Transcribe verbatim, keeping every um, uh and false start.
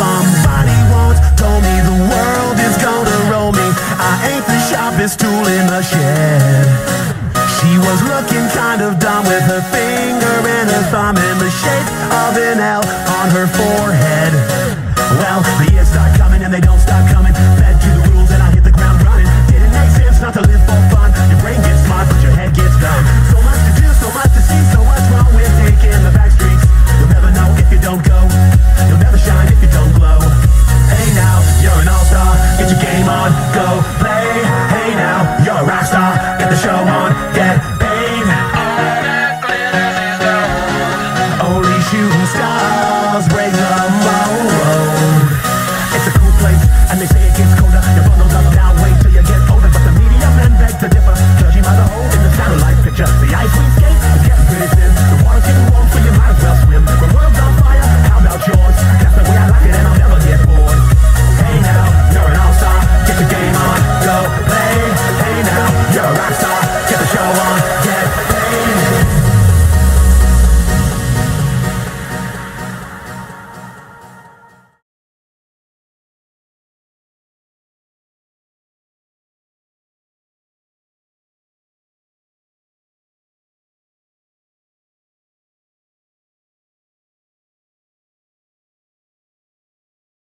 Somebody once told me the world is gonna roll me. I ain't the sharpest tool in the shed. She was looking kind of dumb with her finger and her thumb in the shape of an L on her forehead. Well, the years start coming and they don't stop.